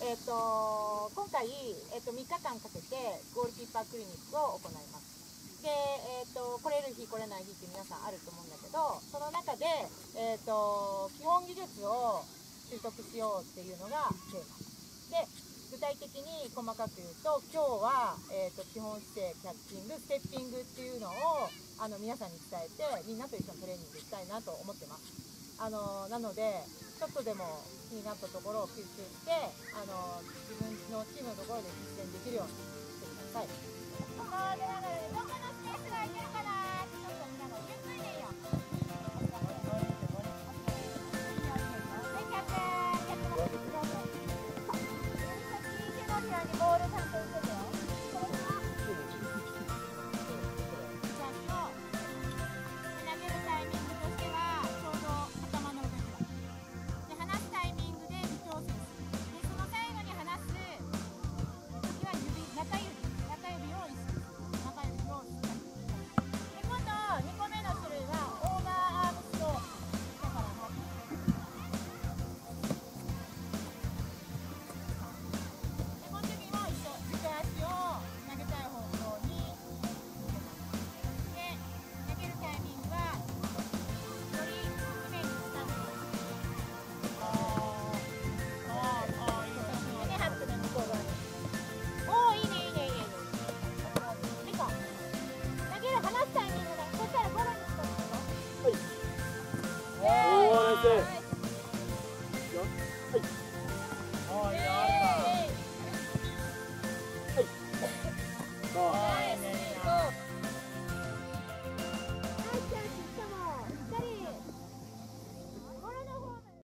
今回、3日間かけてゴールキーパークリニックを行います。で、来れる日来れない日って皆さんあると思うんだけど、その中で、基本技術を習得しようっていうのがテーマで、具体的に細かく言うと、今日は、基本姿勢、キャッチング、ステッピングっていうのを皆さんに伝えて、みんなと一緒にトレーニングしたいなと思ってます。なので、ちょっとでも気になったところを吸収して、自分のチームのところで実践できるようにしてください。ここでなんか動画のスペースがいけるかな、ちょっとみんなのゆっくりでいいよ。ボールちゃんと打っててよ。はい。